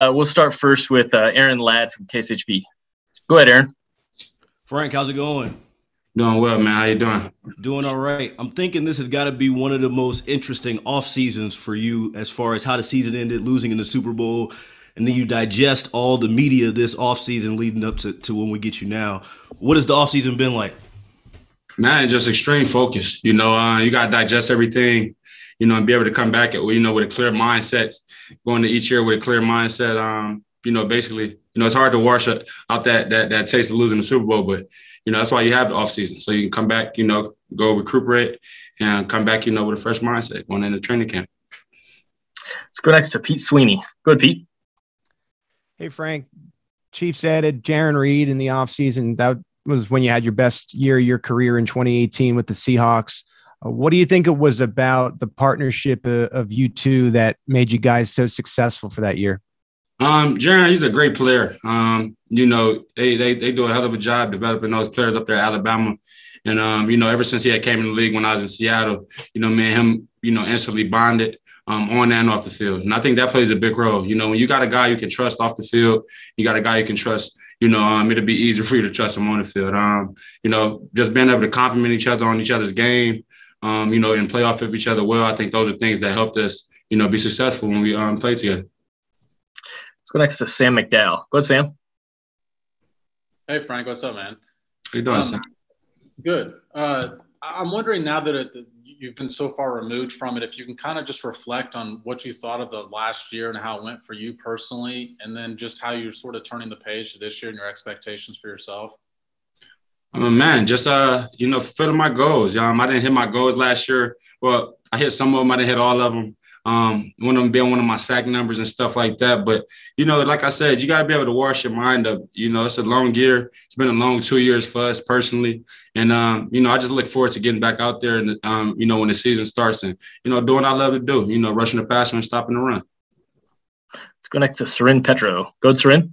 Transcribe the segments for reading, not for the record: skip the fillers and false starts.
We'll start first with Aaron Ladd from KSHB. Go ahead, Aaron. Frank, how's it going? Doing well, man. How you doing? Doing all right. I'm thinking this has got to be one of the most interesting off seasons for you as far as how the season ended, losing in the Super Bowl, and then you digest all the media this off season leading up to when we get you now. What has the off season been like? Man, just extreme focus. You know, you got to digest everything, you know, and be able to come back at, you know, with a clear mindset, going to each year with a clear mindset. You know, basically, you know, it's hard to wash out that taste of losing the Super Bowl, but, you know, that's why you have the offseason. So you can come back, you know, go recuperate and come back, you know, with a fresh mindset going into training camp. Let's go next to Pete Sweeney. Go ahead, Pete. Hey, Frank. Chiefs added Jarran Reed in the offseason. That was when you had your best year of your career in 2018 with the Seahawks. What do you think it was about the partnership of you two that made you guys so successful for that year? Jarran, he's a great player. You know, they do a hell of a job developing those players up there at Alabama. And, you know, ever since he had came in the league when I was in Seattle, you know, me and him, you know, instantly bonded on and off the field. And I think that plays a big role. You know, when you got a guy you can trust off the field, you got a guy you can trust, you know, it'll be easier for you to trust him on the field. You know, just being able to compliment each other on each other's game, you know, and play off of each other well, I think those are things that helped us, you know, be successful when we play together. Let's go next to Sam McDowell. Go ahead, Sam. Hey, Frank. What's up, man? How you doing, Sam? Good. I'm wondering now that you've been so far removed from it, if you can kind of just reflect on what you thought of the last year and how it went for you personally, and then just how you're sort of turning the page to this year and your expectations for yourself. Man, just, you know, fulfilling my goals. I didn't hit my goals last year. Well, I hit some of them. I didn't hit all of them. One of them being one of my sack numbers and stuff like that. But, you know, like I said, you got to be able to wash your mind up. You know, it's a long year. It's been a long 2 years for us personally. And, you know, I just look forward to getting back out there and, you know, when the season starts and, you know, doing what I love to do, you know, rushing the passer and stopping the run. Let's go next to Serin Petro. Go, Serin.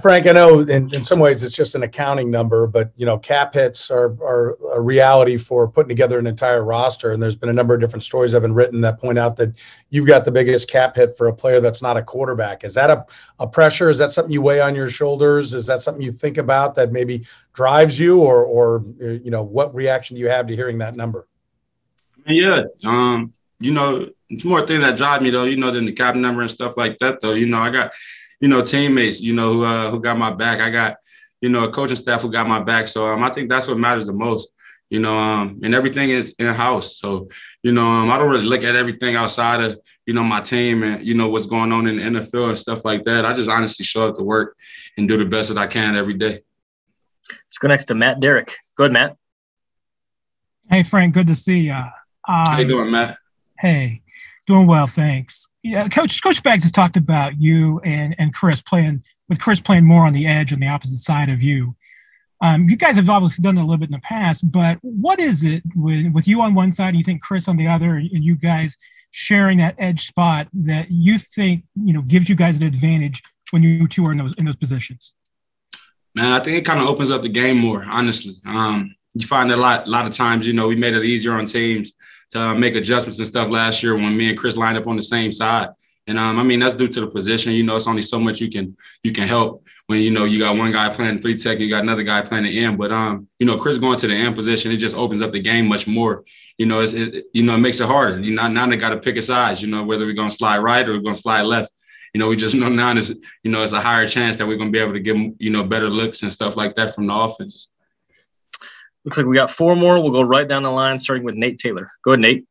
Frank, I know in some ways it's just an accounting number, but, you know, cap hits are a reality for putting together an entire roster. And there's been a number of different stories I've been written that point out that you've got the biggest cap hit for a player that's not a quarterback. Is that a pressure? Is that something you weigh on your shoulders? Is that something you think about that maybe drives you or you know, what reaction do you have to hearing that number? Yeah, you know, it's more thing that drive me, though, you know, than the cap number and stuff like that, though. You know, I got – you know, teammates, you know, who got my back. I got, you know, a coaching staff who got my back. So I think that's what matters the most, you know, and everything is in-house. So, you know, I don't really look at everything outside of, you know, my team and, you know, what's going on in the NFL and stuff like that. I just honestly show up to work and do the best that I can every day. Let's go next to Matt Derrick. Go ahead, Matt. Hey, Frank, good to see you. How you doing, Matt? Hey. Doing well, thanks. Yeah, Coach Baggs has talked about you and Chris playing more on the edge on the opposite side of you. You guys have obviously done it a little bit in the past, but what is it with you on one side and you think Chris on the other, and you guys sharing that edge spot that you think, you know, gives you guys an advantage when you two are in those positions? Man, I think it kind of opens up the game more, honestly. You find a lot of times, you know, we made it easier on teams to make adjustments and stuff last year when me and Chris lined up on the same side. And, I mean, that's due to the position. You know, it's only so much you can help when, you know, you got one guy playing three tech, you got another guy playing the end. But, you know, Chris going to the end position, it just opens up the game much more. You know, it makes it harder. You know, now they got to pick a size, you know, whether we're going to slide right or we're going to slide left. You know, we just know now it's, you know, it's a higher chance that we're going to be able to get, you know, better looks and stuff like that from the offense. Looks like we got four more. We'll go right down the line, starting with Nate Taylor. Go ahead, Nate.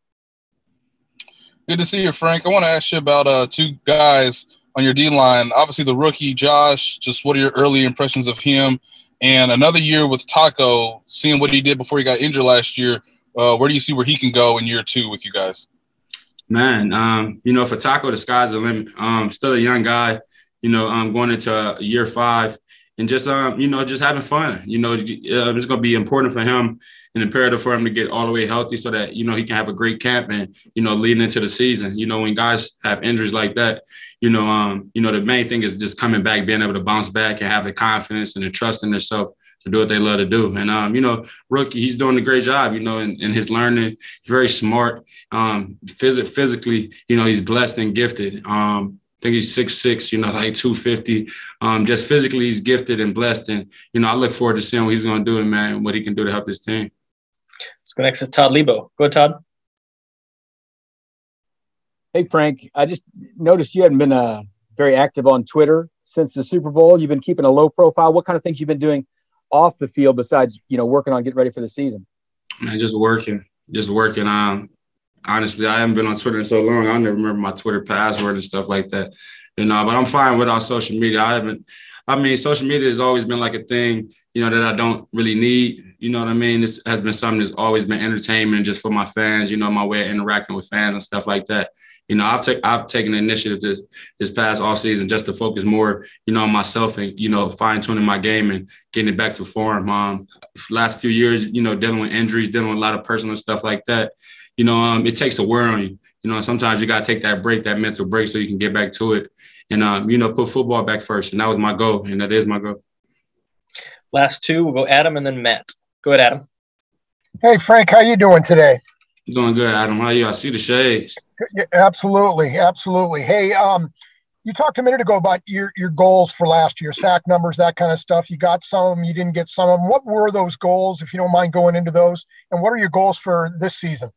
Good to see you, Frank. I want to ask you about two guys on your D-line. Obviously, the rookie, Josh, just what are your early impressions of him? And another year with Taco, seeing what he did before he got injured last year, where do you see where he can go in year two with you guys? Man, you know, for Taco, the sky's the limit. Still a young guy, you know, going into year 5. and just, you know, just having fun. You know, it's going to be important for him and imperative for him to get all the way healthy so that, you know, he can have a great camp and, you know, leading into the season. You know, when guys have injuries like that, you know, the main thing is just coming back, being able to bounce back and have the confidence and the trust in themselves to do what they love to do. And, you know, rookie, he's doing a great job, you know, in his learning. He's very smart. Physically, you know, he's blessed and gifted. I think he's 6'6", you know, like 250. Just physically, he's gifted and blessed. And, you know, I look forward to seeing what he's going to do and, man, what he can do to help his team. Let's go next to Todd Lebo. Go, Todd. Hey, Frank, I just noticed you hadn't been very active on Twitter since the Super Bowl. You've been keeping a low profile. What kind of things you've been doing off the field besides, you know, working on getting ready for the season? Man, just working. Honestly, I haven't been on Twitter in so long. I don't even remember my Twitter password and stuff like that, you know, but I'm fine without social media. Social media has always been like a thing, you know, that I don't really need. You know what I mean? This has been something that's always been entertainment just for my fans, you know, my way of interacting with fans and stuff like that. You know, I've taken the initiative this past offseason just to focus more, you know, on myself and, you know, fine-tuning my game and getting it back to form. Last few years, you know, dealing with injuries, dealing with a lot of personal stuff like that. You know, it takes a wear on you. You know, sometimes you got to take that break, that mental break, so you can get back to it and, you know, put football back first. And that was my goal, and that is my goal. Last two, we'll go Adam and then Matt. Go ahead, Adam. Hey, Frank, how you doing today? Doing good, Adam. How are you? I see the shades. Yeah, absolutely, absolutely. Hey, you talked a minute ago about your goals for last year, sack numbers, that kind of stuff. You got some of them, you didn't get some of them. What were those goals, if you don't mind going into those? And what are your goals for this season?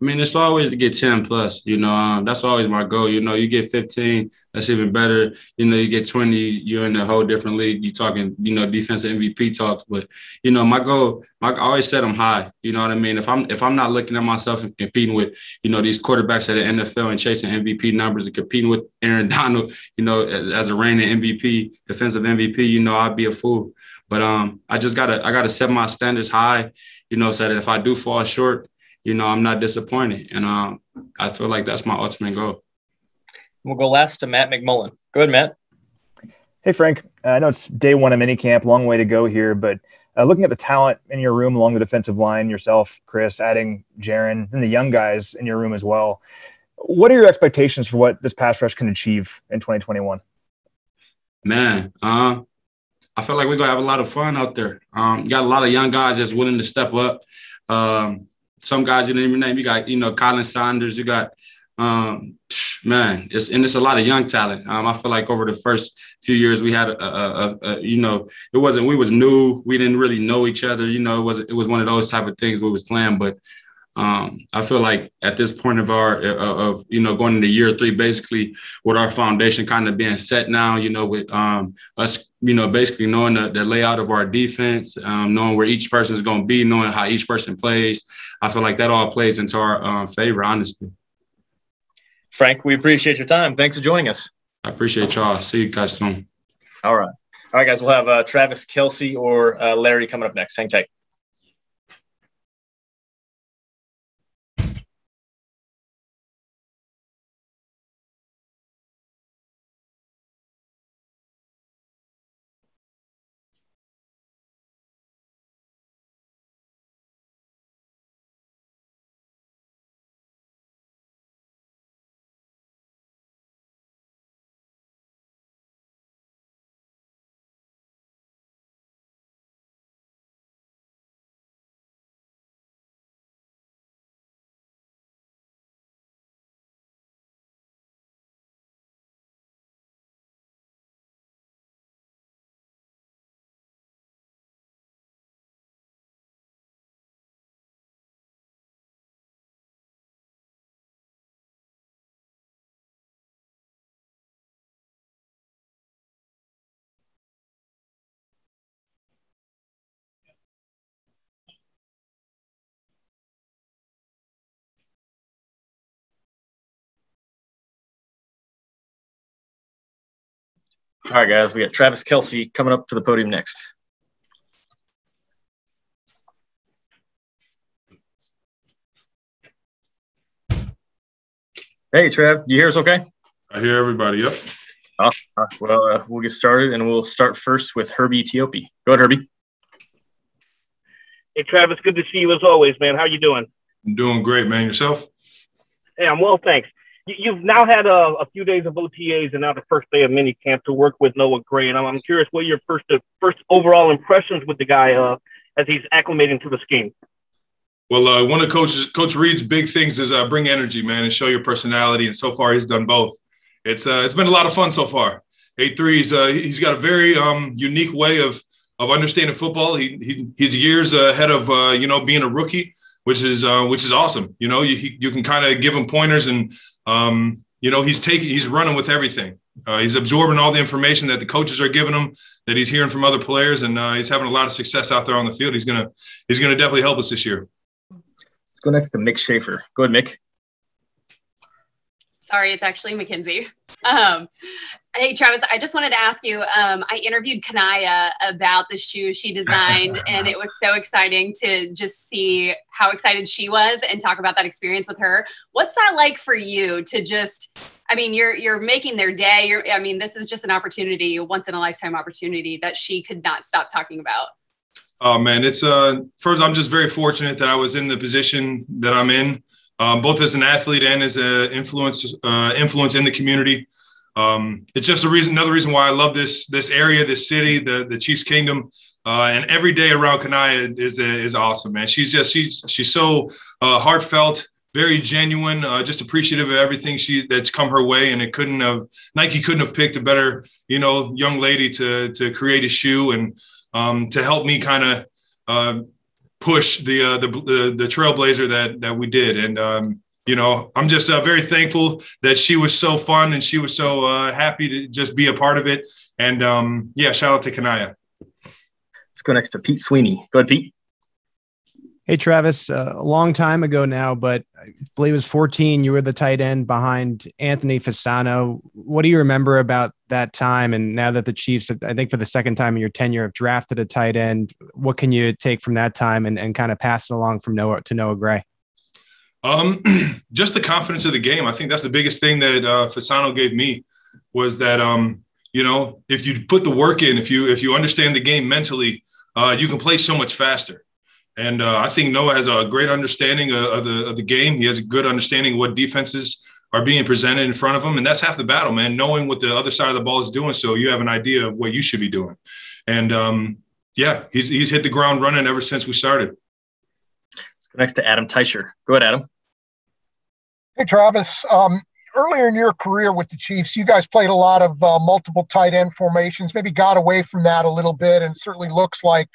I mean, it's always to get 10 plus, you know, that's always my goal. You know, you get 15, that's even better. You know, you get 20, you're in a whole different league. You're talking, you know, defensive MVP talks. But, you know, my goal, I always set them high. You know what I mean? If I'm not looking at myself and competing with, you know, these quarterbacks at the NFL and chasing MVP numbers and competing with Aaron Donald, you know, as a reigning MVP, defensive MVP, you know, I'd be a fool. But I gotta set my standards high, you know, so that if I do fall short, you know, I'm not disappointed. And I feel like that's my ultimate goal. We'll go last to Matt McMullen. Go ahead, Matt. Hey, Frank. I know it's day one of minicamp, long way to go here, but looking at the talent in your room along the defensive line, yourself, Chris, adding Jarran, and the young guys in your room as well, what are your expectations for what this pass rush can achieve in 2021? Man, I feel like we're going to have a lot of fun out there. You got a lot of young guys that's willing to step up. Some guys you didn't even name. You got, you know, Colin Saunders. You got, it's a lot of young talent. I feel like over the first few years we had, you know, it wasn't, we was new. We didn't really know each other. You know, it was one of those type of things we was playing. But I feel like at this point of you know, going into year three, basically with our foundation kind of being set now, you know, with us, you know, basically knowing the layout of our defense, knowing where each person is going to be, knowing how each person plays. I feel like that all plays into our favor, honestly. Frank, we appreciate your time. Thanks for joining us. I appreciate y'all. See you guys soon. All right, guys, we'll have Travis Kelce or Larry coming up next. Hang tight. All right, guys, we got Travis Kelce coming up to the podium next. Hey, Trav, you hear us okay? I hear everybody, yep. Well, we'll get started, and we'll start first with Herbie Teope. Go ahead, Herbie. Hey, Travis, good to see you as always, man. How you doing? I'm doing great, man. Yourself? Hey, I'm well, thanks. You've now had a few days of OTAs and now the first day of minicamp to work with Noah Gray, and I'm curious what your first overall impressions with the guy as he's acclimating to the scheme. Well, one of Coach Reed's big things is bring energy, man, and show your personality, and so far he's done both. It's been a lot of fun so far. A3's he's got a very unique way of understanding football. He's years ahead of being a rookie, which is awesome. You know, you can kind of give him pointers, and he's running with everything. He's absorbing all the information that the coaches are giving him, that he's hearing from other players, and he's having a lot of success out there on the field. He's gonna definitely help us this year. Let's go next to Mick Schaefer. Go ahead, Mick. Sorry, it's actually Mackenzie. Hey, Travis, I just wanted to ask you, I interviewed Kanaya about the shoe she designed, and it was so exciting to just see how excited she was and talk about that experience with her. What's that like for you to just, I mean, you're making their day. This is just an opportunity, a once-in-a-lifetime opportunity that she could not stop talking about. Oh, man, it's first, I'm just very fortunate that I was in the position that I'm in. Both as an athlete and as an influence in the community. It's just another reason why I love this area, this city, the Chiefs Kingdom, and every day around Kanaya is awesome, man. She's so heartfelt, very genuine, just appreciative of everything that's come her way, and Nike couldn't have picked a better, young lady to create a shoe and to help me kind of. Push the trailblazer that we did. And, I'm just very thankful that she was so fun and she was so happy to just be a part of it. And, shout out to Kanaya. Let's go next to Pete Sweeney. Go ahead, Pete. Hey, Travis, a long time ago now, but I believe it was 14, you were the tight end behind Anthony Fasano. What do you remember about that time? And now that the Chiefs, I think for the second time in your tenure, have drafted a tight end, what can you take from that time and kind of pass it along from Noah Gray? Just the confidence of the game. I think that's the biggest thing that Fasano gave me was that, if you put the work in, if you understand the game mentally, you can play so much faster. And I think Noah has a great understanding of the game. He has a good understanding of what defenses are being presented in front of him. And that's half the battle, man, knowing what the other side of the ball is doing. So you have an idea of what you should be doing. And, he's hit the ground running ever since we started. Let's go next to Adam Teicher. Go ahead, Adam. Hey, Travis. Earlier in your career with the Chiefs, you guys played a lot of multiple tight end formations, maybe got away from that a little bit, and certainly looks like,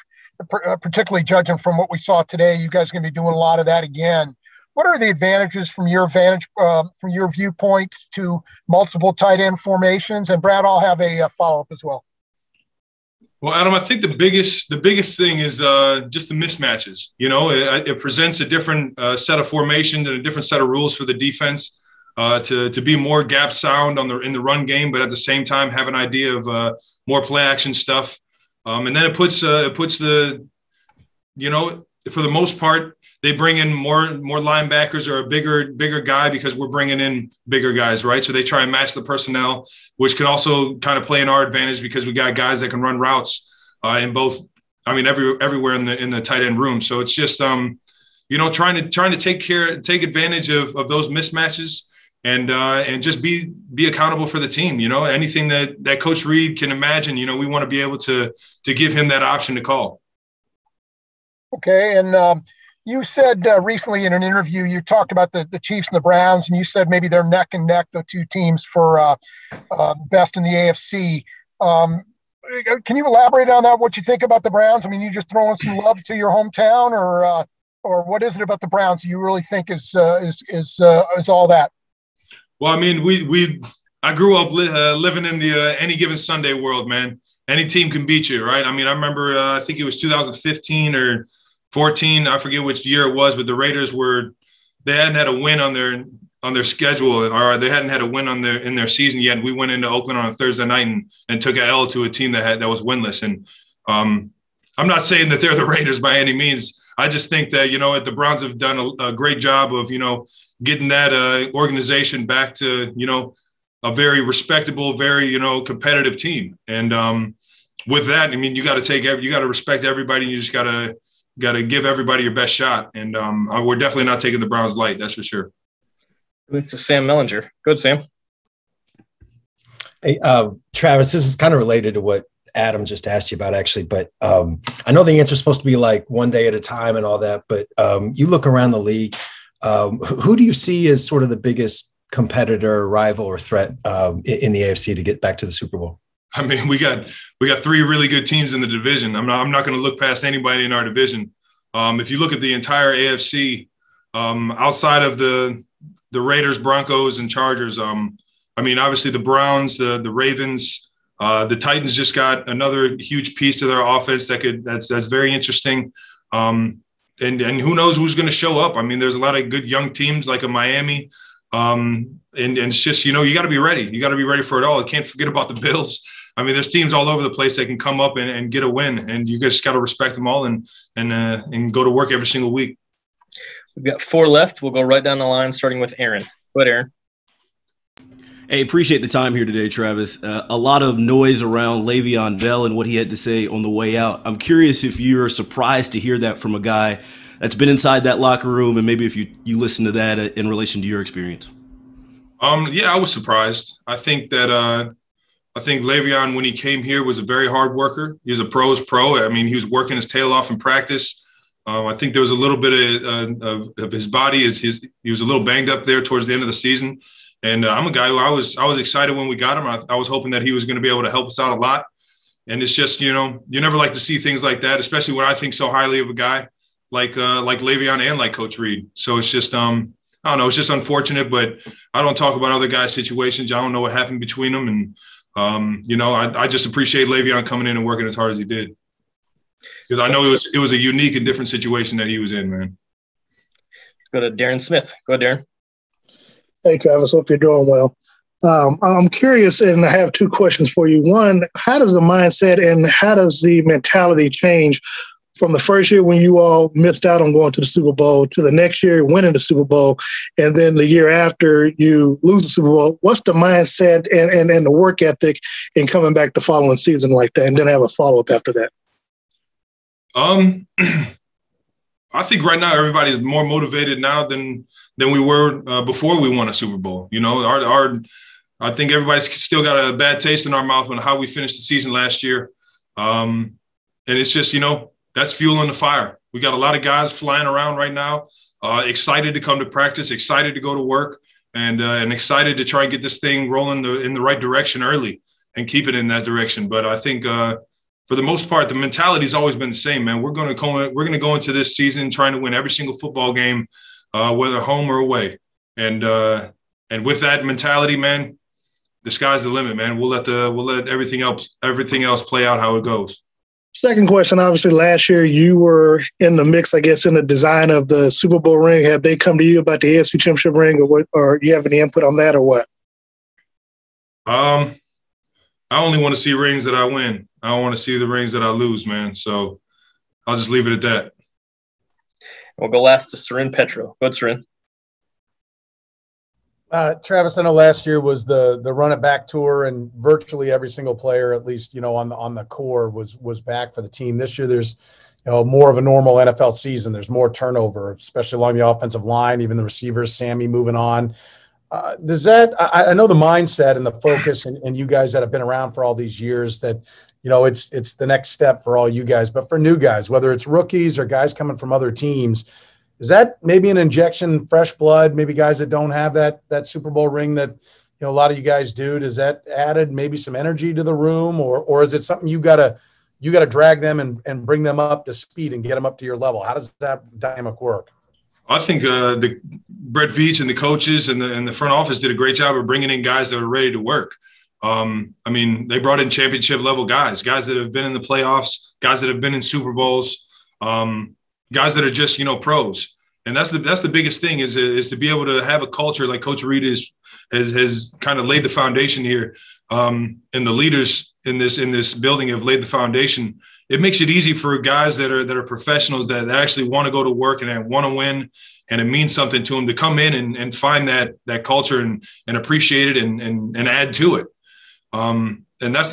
particularly judging from what we saw today, you guys are going to be doing a lot of that again. What are the advantages from your viewpoint to multiple tight end formations? And Brad, I'll have a follow-up as well. Well, Adam, I think the biggest thing is just the mismatches. It presents a different set of formations and a different set of rules for the defense to be more gap sound in the run game, but at the same time have an idea of more play action stuff. And then it puts for the most part, they bring in more linebackers or a bigger guy because we're bringing in bigger guys, right? So they try and match the personnel, which can also kind of play in our advantage because we got guys that can run routes in both. I mean, everywhere in the tight end room. So it's just trying to take advantage of those mismatches and just be accountable for the team. Anything that Coach Reed can imagine, we want to be able to give him that option to call. Okay. And you said recently in an interview, you talked about the Chiefs and the Browns, and you said maybe they're neck and neck, the two teams for best in the AFC. Can you elaborate on that? What you think about the Browns? I mean, you just throwing some love to your hometown, or what is it about the Browns you really think is all that? Well, I mean, I grew up living in the any given Sunday world, man. Any team can beat you, right? I mean, I remember I think it was 2015 or 14. I forget which year it was, but the Raiders they hadn't had a win on their schedule, or they hadn't had a win in their season yet. We went into Oakland on a Thursday night and took an L to a team that was winless. And I'm not saying that they're the Raiders by any means. I just think that the Browns have done a great job of getting that organization back to a very respectable, very, you know, competitive team. And with that, I mean, you got to take, you got to respect everybody. You just got to give everybody your best shot. And we're definitely not taking the Browns light. That's for sure. It's a Sam Mellinger. Good, Sam. Hey, Travis, this is kind of related to what Adam just asked you about, actually, but I know the answer is supposed to be like one day at a time and all that, but you look around the league, who do you see as sort of the biggest competitor, rival, or threat in the AFC to get back to the Super Bowl? I mean, we got three really good teams in the division. I'm not going to look past anybody in our division. If you look at the entire AFC, outside of the Raiders, Broncos, and Chargers, I mean, obviously the Browns, the Ravens, the Titans just got another huge piece to their offense that's very interesting. And who knows who's going to show up? I mean, there's a lot of good young teams like a Miami. And it's just, you know, you got to be ready. You got to be ready for it all. I can't forget about the Bills. I mean, there's teams all over the place that can come up and get a win, and you just got to respect them all and go to work every single week. We've got four left. We'll go right down the line, starting with Aaron. Go ahead, Aaron. Hey, appreciate the time here today, Travis. A lot of noise around Le'Veon Bell and what he had to say on the way out. I'm curious if you're surprised to hear that from a guy that's been inside that locker room, and maybe if you listen to that in relation to your experience. Yeah, I was surprised. I think Le'Veon, when he came here, was a very hard worker. He's a pro's pro. I mean, he was working his tail off in practice. I think there was a little bit of his body. He was a little banged up there towards the end of the season. And I'm a guy who I was excited when we got him. I was hoping that he was going to be able to help us out a lot. And it's just, you know, you never like to see things like that, especially when I think so highly of a guy like Le'Veon and like Coach Reed. So it's just, I don't know, it's just unfortunate, but I don't talk about other guys' situations. I don't know what happened between them. And, you know, I just appreciate Le'Veon coming in and working as hard as he did, because I know it was a unique and different situation that he was in, man. Go to Darren Smith. Go ahead, Darren. Hey, Travis, hope you're doing well. I'm curious, and I have two questions for you. One, how does the mindset and how does the mentality change from the first year when you all missed out on going to the Super Bowl to the next year winning the Super Bowl, and then the year after you lose the Super Bowl? What's the mindset and the work ethic in coming back the following season like that? And then I have a follow-up after that. I think right now everybody's more motivated now than we were before we won a Super Bowl. You know, I think everybody's still got a bad taste in our mouth on how we finished the season last year. And it's just, you know, that's fuel on the fire. We got a lot of guys flying around right now, excited to come to practice, excited to go to work, and excited to try and get this thing rolling in the right direction early and keep it in that direction. But I think for the most part, the mentality's always been the same, man. We're going to go into this season trying to win every single football game, whether home or away. And with that mentality, man, the sky's the limit, man. We'll let everything else play out how it goes. Second question, obviously last year you were in the mix, I guess, in the design of the Super Bowl ring. Have they come to you about the AFC Championship ring, or do you have any input on that or what? I only want to see rings that I win. I don't want to see the rings that I lose, man. So I'll just leave it at that. We'll go last to Serin Petro. Go ahead, Serin. Travis, I know last year was the run it back tour, and virtually every single player, at least, you know, on the core was back for the team. This year there's, you know, more of a normal NFL season. There's more turnover, especially along the offensive line, even the receivers, Sammy moving on. Does that – I know the mindset and the focus and you guys that have been around for all these years that, you know, it's the next step for all you guys. But for new guys, whether it's rookies or guys coming from other teams, is that maybe an injection, fresh blood, maybe guys that don't have that Super Bowl ring that, you know, a lot of you guys do? Does that added maybe some energy to the room, or is it something you got to drag them and bring them up to speed and get them up to your level? How does that dynamic work? I think the Brett Veach and the coaches and the front office did a great job of bringing in guys that are ready to work. I mean, they brought in championship-level guys that have been in the playoffs, guys that have been in Super Bowls, guys that are just, you know, pros. And that's the biggest thing is to be able to have a culture like Coach Reed has kind of laid the foundation here, and the leaders in this building have laid the foundation. It makes it easy for guys that are professionals that actually want to go to work and want to win and it means something to them to come in and find that culture and appreciate it and add to it. And that's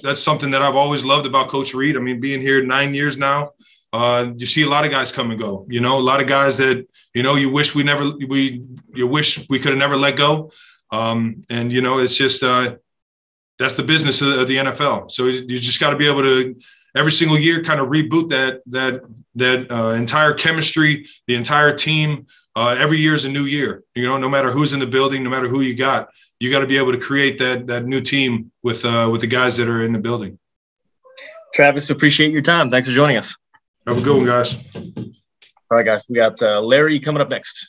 that's something that I've always loved about Coach Reed. I mean, being here 9 years now, you see a lot of guys come and go, you know, a lot of guys that, you know, you wish we could have never let go. And, you know, it's just, that's the business of the NFL. So you just got to be able to every single year kind of reboot that entire chemistry, the entire team. Every year is a new year, you know, no matter who's in the building, no matter who you got. You got to be able to create that new team with the guys that are in the building. Travis, appreciate your time. Thanks for joining us. Have a good one, guys. All right, guys, we got Larry coming up next.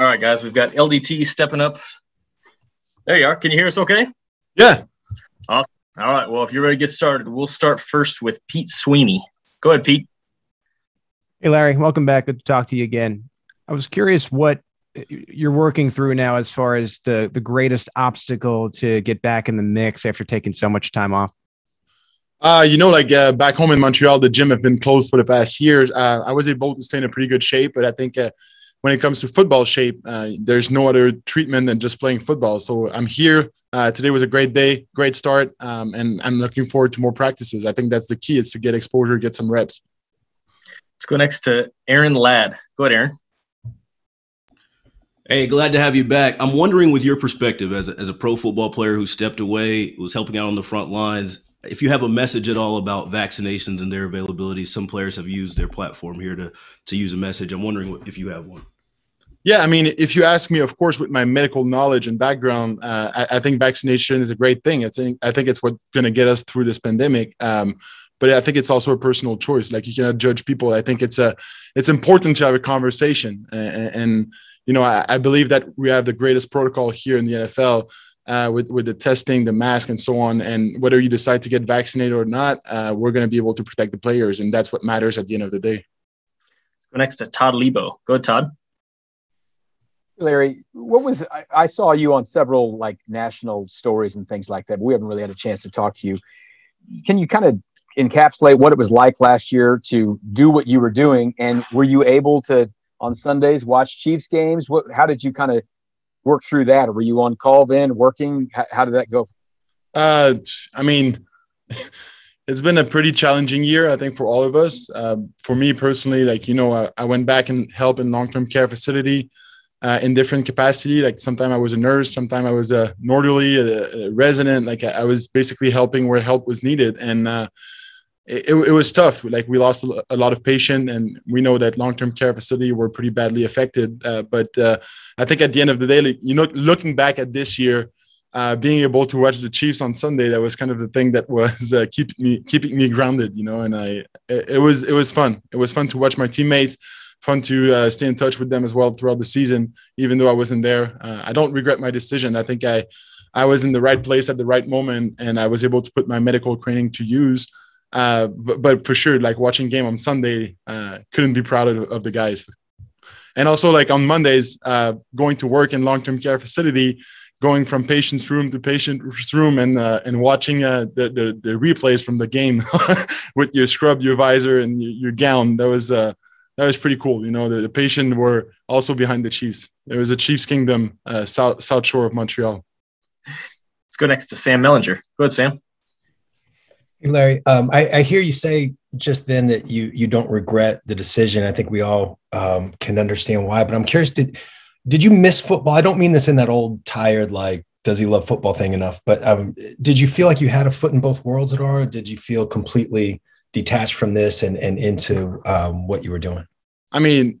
All right, guys, we've got LDT stepping up. There you are. Can you hear us okay? Yeah. Awesome. All right, well, if you're ready to get started, we'll start first with Pete Sweeney. Go ahead, Pete. Hey, Larry, welcome back. Good to talk to you again. I was curious what you're working through now as far as the greatest obstacle to get back in the mix after taking so much time off. Back home in Montreal, the gym have been closed for the past years. I was able to stay in a pretty good shape, but I think when it comes to football shape, there's no other treatment than just playing football. So I'm here. Today was a great day, great start, and I'm looking forward to more practices. I think that's the key, is to get exposure, get some reps. Let's go next to Aaron Ladd. Go ahead, Aaron. Hey, glad to have you back. I'm wondering, with your perspective as a pro football player who stepped away, was helping out on the front lines, if you have a message at all about vaccinations and their availability. Some players have used their platform here to use a message. I'm wondering if you have one. Yeah, I mean, if you ask me, of course, with my medical knowledge and background, I think vaccination is a great thing. I think it's what's going to get us through this pandemic. But I think it's also a personal choice. Like, you cannot judge people. I think it's important to have a conversation. And you know, I believe that we have the greatest protocol here in the NFL with the testing, the mask, and so on. And whether you decide to get vaccinated or not, we're going to be able to protect the players. And that's what matters at the end of the day. Let's go next to Todd Lebo. Go ahead, Todd. Larry, I saw you on several like national stories and things like that, but we haven't really had a chance to talk to you. Can you kind of encapsulate what it was like last year to do what you were doing? And were you able to, on Sundays, watch Chiefs games? How did you kind of work through that? Were you on call then, working? How did that go? I mean, it's been a pretty challenging year, I think, for all of us. For me personally, like, you know, I went back and helped in long-term care facility. In different capacity, like sometimes I was a nurse, sometimes I was a orderly, a resident. Like I was basically helping where help was needed, and it was tough. Like we lost a lot of patients, and we know that long-term care facility were pretty badly affected. But I think at the end of the day, like, you know, looking back at this year, being able to watch the Chiefs on Sunday, that was kind of the thing that was keeping me grounded, you know. And it was fun. It was fun to watch my teammates. Fun to stay in touch with them as well throughout the season, even though I wasn't there. I don't regret my decision. I think I was in the right place at the right moment, and I was able to put my medical training to use. But for sure, like watching game on Sunday, couldn't be proud of the guys. And also, like on Mondays, going to work in long-term care facility, going from patient's room to patient's room, and watching the replays from the game with your scrub, your visor, and your gown. That was pretty cool. You know, the patient were also behind the Chiefs. It was a Chiefs kingdom, South Shore of Montreal. Let's go next to Sam Mellinger. Go ahead, Sam. Hey, Larry. I hear you say just then that you don't regret the decision. I think we all can understand why, but I'm curious, did you miss football? I don't mean this in that old tired, like, does he love football thing enough, but did you feel like you had a foot in both worlds at all? Or did you feel completely detached from this and into what you were doing? I mean,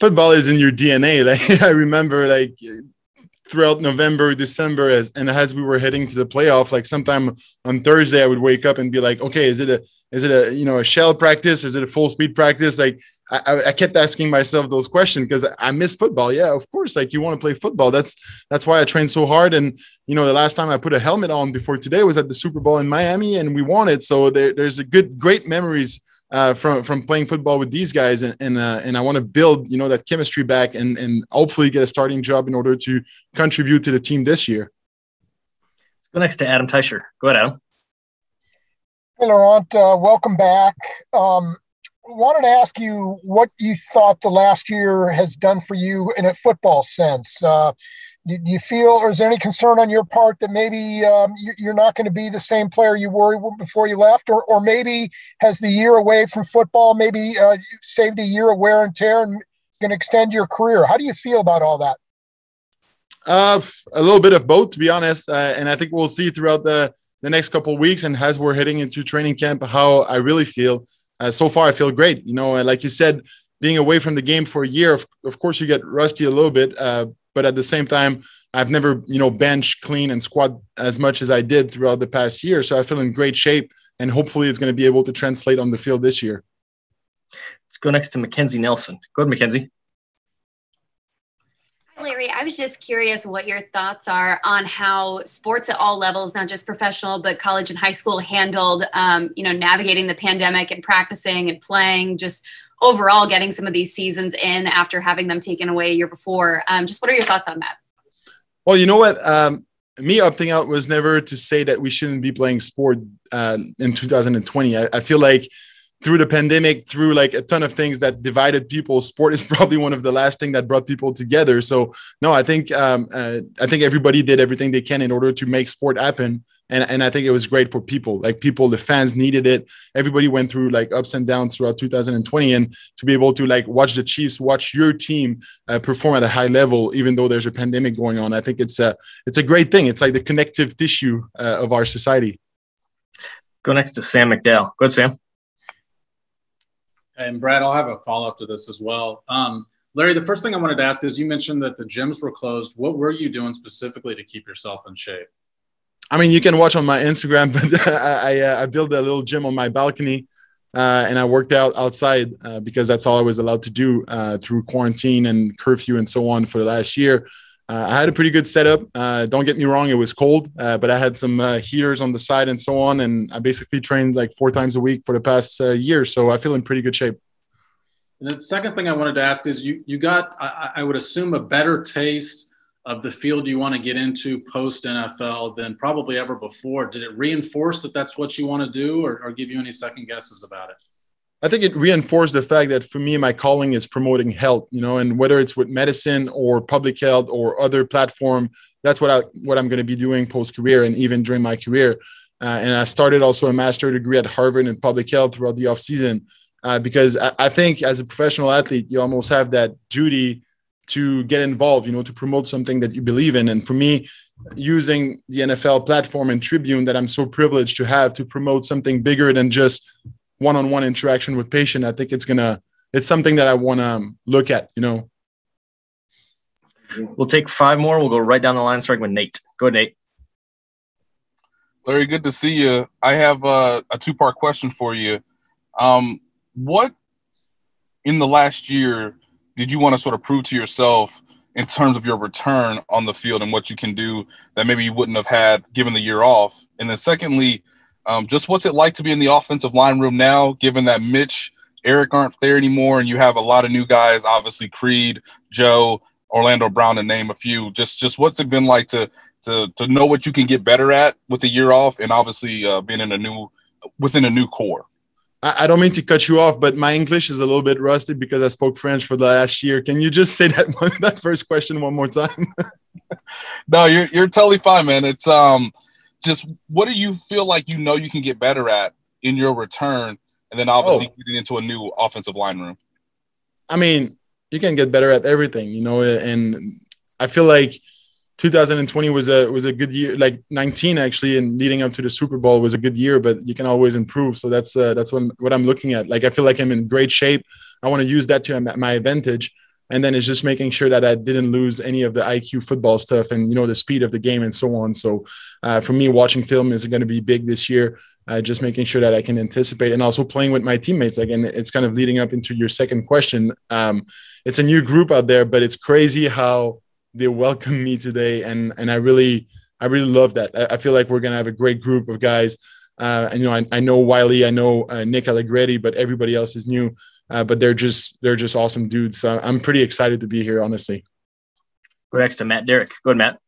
football is in your DNA. Like I remember, like throughout November, December, as we were heading to the playoff, like sometime on Thursday, I would wake up and be like, okay, is it a you know, a shell practice? Is it a full speed practice? Like I kept asking myself those questions because I miss football. Yeah, of course. Like you want to play football. That's why I trained so hard. And you know, the last time I put a helmet on before today was at the Super Bowl in Miami, and we won it. So there's a great memories from playing football with these guys, and I want to build, you know, that chemistry back and hopefully get a starting job in order to contribute to the team this year. Let's go next to Adam Teicher. Go ahead, Adam. Hey, Laurent, welcome back. Wanted to ask you what you thought the last year has done for you in a football sense. Do you feel, or is there any concern on your part that maybe you're not going to be the same player you were before you left, or maybe has the year away from football maybe saved a year of wear and tear and going to extend your career? How do you feel about all that? A little bit of both, to be honest, and I think we'll see throughout the next couple of weeks and as we're heading into training camp how I really feel. So far, I feel great. You know, like you said, being away from the game for a year, of course, you get rusty a little bit. But at the same time, I've never, you know, bench, clean, and squat as much as I did throughout the past year. So I feel in great shape, and hopefully it's going to be able to translate on the field this year. Let's go next to Mackenzie Nelson. Go ahead, Mackenzie. Larry, I was just curious what your thoughts are on how sports at all levels, not just professional, but college and high school, handled, navigating the pandemic and practicing and playing, just overall getting some of these seasons in after having them taken away a year before. Just what are your thoughts on that? Well, you know what? Me opting out was never to say that we shouldn't be playing sport in 2020. I feel like through the pandemic, through like a ton of things that divided people, sport is probably one of the last things that brought people together. So no, I think everybody did everything they can in order to make sport happen. And I think it was great for people, like people, the fans needed it. Everybody went through like ups and downs throughout 2020, and to be able to like watch the Chiefs, watch your team perform at a high level, even though there's a pandemic going on, I think it's a great thing. It's like the connective tissue of our society. Go next to Sam McDowell. Go ahead, Sam. And Brad, I'll have a follow-up to this as well. Larry, the first thing I wanted to ask is you mentioned that the gyms were closed. What were you doing specifically to keep yourself in shape? I mean, you can watch on my Instagram, but I built a little gym on my balcony and I worked out outside because that's all I was allowed to do through quarantine and curfew and so on for the last year. I had a pretty good setup. Don't get me wrong, it was cold, but I had some heaters on the side and so on. And I basically trained like 4 times a week for the past year. So I feel in pretty good shape. And the second thing I wanted to ask is you got, I would assume, a better taste of the field you want to get into post-NFL than probably ever before. Did it reinforce that that's what you want to do or give you any second guesses about it? I think it reinforced the fact that for me, my calling is promoting health, you know, and whether it's with medicine or public health or other platform, that's what I'm going to be doing post-career and even during my career. And I started also a master's degree at Harvard in public health throughout the offseason because I think as a professional athlete, you almost have that duty to get involved, you know, to promote something that you believe in. And for me, using the NFL platform and Tribune that I'm so privileged to have to promote something bigger than just one-on-one interaction with patient, I think it's something that I want to look at, you know. We'll take 5 more. We'll go right down the line, starting with Nate. Go ahead, Nate. Larry, good to see you. I have a 2-part question for you. What in the last year did you want to sort of prove to yourself in terms of your return on the field and what you can do that maybe you wouldn't have had given the year off? And then secondly, just what's it like to be in the offensive line room now, given that Mitch, Eric aren't there anymore, and you have a lot of new guys, obviously Creed, Joe, Orlando Brown, to name a few. Just what's it been like to know what you can get better at with the year off and obviously being within a new core? I don't mean to cut you off, but my English is a little bit rusty because I spoke French for the last year. Can you just say that first question one more time? No, you're totally fine, man. It's just what do you feel like you know you can get better at in your return and then obviously getting into a new offensive line room? I mean, you can get better at everything, you know, and I feel like 2020 was a good year, like 19 actually, and leading up to the Super Bowl was a good year, but you can always improve. So that's what I'm looking at. Like I feel like I'm in great shape. I want to use that to my advantage. And then it's just making sure that I didn't lose any of the IQ football stuff and, you know, the speed of the game and so on. So for me, watching film is going to be big this year, just making sure that I can anticipate and also playing with my teammates. Again, it's kind of leading up into your second question. It's a new group out there, but it's crazy how they welcome me today. And I really love that. I feel like we're going to have a great group of guys. And, you know, I know Wiley, I know Nick Allegretti, but everybody else is new. But they're just awesome dudes. So I'm pretty excited to be here, honestly. Go next to Matt Derrick. Go ahead, Matt.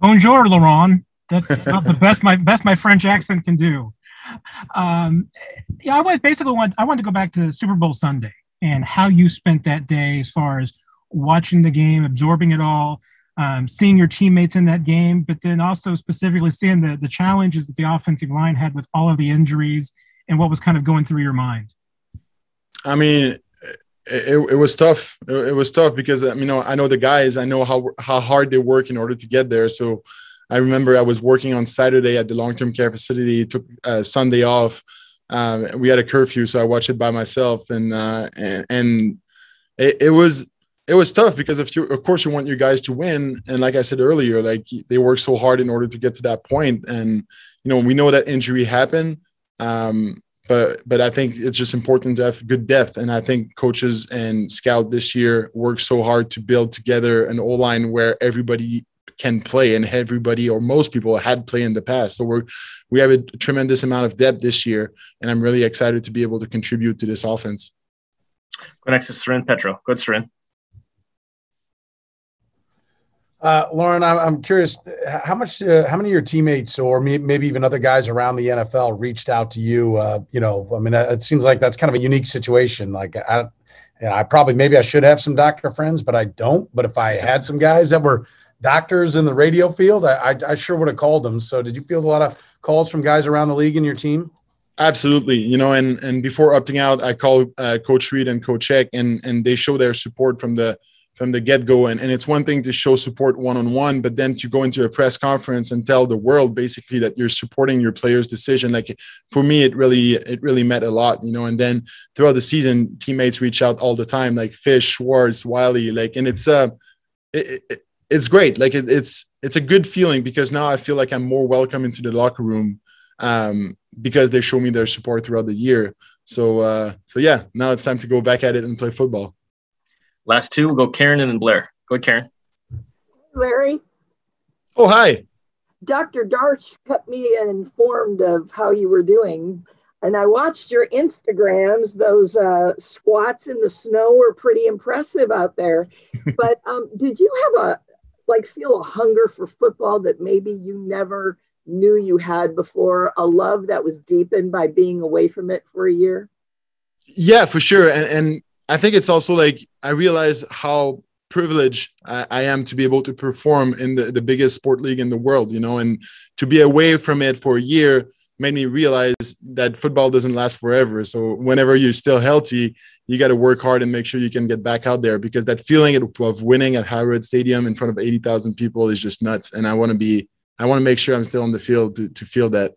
Bonjour, Laurent. That's not the best my French accent can do. Yeah, I wanted to go back to Super Bowl Sunday and how you spent that day as far as watching the game, absorbing it all, seeing your teammates in that game, but then also specifically seeing the challenges that the offensive line had with all of the injuries and what was kind of going through your mind. I mean, it was tough. It was tough because, you know, I know the guys. I know how hard they work in order to get there. So I remember I was working on Saturday at the long-term care facility, took Sunday off. We had a curfew, so I watched it by myself. And it was tough because, of course, you want your guys to win. And like I said earlier, like they work so hard in order to get to that point. And, you know, we know that injury happened. But I think it's just important to have good depth. And I think coaches and scout this year worked so hard to build together an O-line where everybody can play and everybody or most people had played in the past. So we have a tremendous amount of depth this year, and I'm really excited to be able to contribute to this offense. Go next to Serin Petro. Go ahead, Serin. Lauren, I'm curious, how many of your teammates or maybe even other guys around the NFL reached out to you? It seems like that's kind of a unique situation. Like I should have some doctor friends, but I don't. But if I had some guys that were doctors in the radio field, I sure would have called them. So did you field a lot of calls from guys around the league in your team? Absolutely. And before opting out, I called Coach Reed and Coach Eck, and they show their support from the get-go. And it's one thing to show support one-on-one, but then to go into a press conference and tell the world basically that you're supporting your player's decision. Like for me, it really meant a lot, and then throughout the season, teammates reach out all the time, like Fish, Schwartz, Wiley, and it's great. It's a good feeling because now I feel like I'm more welcome into the locker room because they show me their support throughout the year. So yeah, now it's time to go back at it and play football. Last two, we'll go Karen and Blair. Go ahead, Karen. Larry. Oh, hi. Dr. Darsh kept me informed of how you were doing. And I watched your Instagrams. Those squats in the snow were pretty impressive out there. But did you have feel a hunger for football that maybe you never knew you had before? A love that was deepened by being away from it for a year? Yeah, for sure. And I think it's also I realize how privileged I am to be able to perform in the biggest sport league in the world, and to be away from it for a year made me realize that football doesn't last forever. So whenever you're still healthy, you got to work hard and make sure you can get back out there, because that feeling of winning at Harvard Stadium in front of 80,000 people is just nuts. And I want to make sure I'm still on the field to feel that.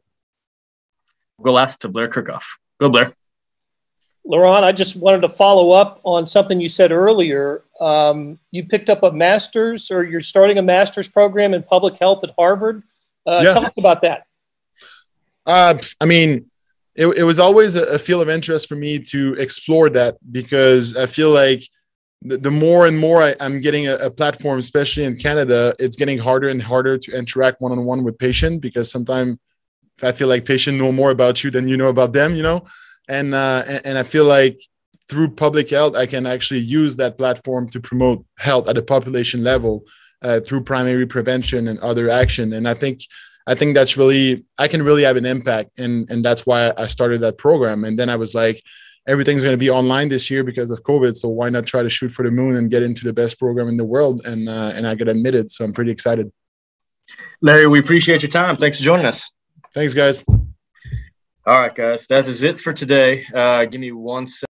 We'll go last to Blair Kirchhoff. Go, Blair. Laurent, I just wanted to follow up on something you said earlier. You picked up a master's, or you're starting a master's program in public health at Harvard. Yeah. Tell us about that. It was always a field of interest for me to explore that, because I feel like the more and more I'm getting a platform, especially in Canada, it's getting harder and harder to interact one-on-one with patients, because sometimes I feel like patients know more about you than you know about them, And I feel like through public health, I can actually use that platform to promote health at a population level through primary prevention and other action. And I think that's really, I can really have an impact. And that's why I started that program. And then I was like, everything's going to be online this year because of COVID. So why not try to shoot for the moon and get into the best program in the world? And I got admitted. So I'm pretty excited. Larry, we appreciate your time. Thanks for joining us. Thanks, guys. All right, guys, that is it for today. Give me one second.